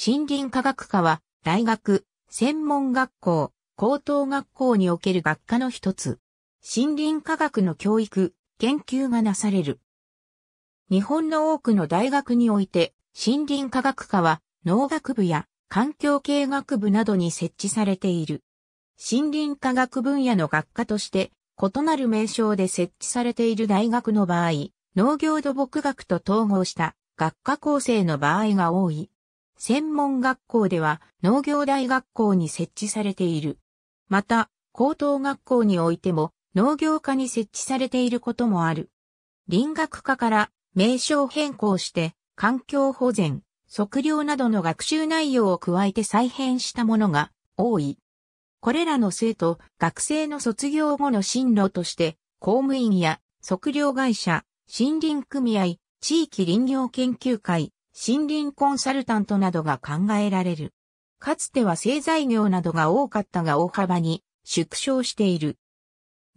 森林科学科は、大学、専門学校、高等学校における学科の一つ。森林科学の教育、研究がなされる。日本の多くの大学において、森林科学科は、農学部や環境系学部などに設置されている。森林科学分野の学科として、異なる名称で設置されている大学の場合、農業土木学と統合した学科構成の場合が多い。専門学校では農業大学校に設置されている。また、高等学校においても農業科に設置されていることもある。林学科から名称変更して環境保全、測量などの学習内容を加えて再編したものが多い。これらの生徒、学生の卒業後の進路として、公務員や測量会社、森林組合、地域林業研究会、森林コンサルタントなどが考えられる。かつては製材業などが多かったが大幅に縮小している。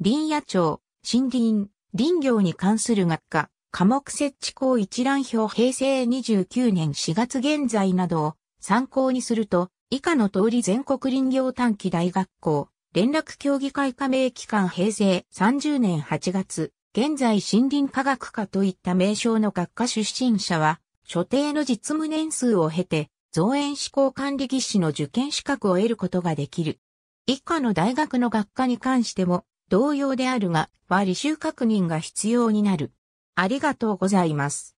林野庁、森林、林業に関する学科、科目設置項一覧表平成29年4月現在などを参考にすると、以下の通り全国林業短期大学校、連絡協議会加盟機関平成30年8月、現在森林科学科といった名称の学科出身者は、所定の実務年数を経て、造園施工管理技士の受験資格を得ることができる。以下の大学の学科に関しても、同様であるが、履修確認が必要になる。ありがとうございます。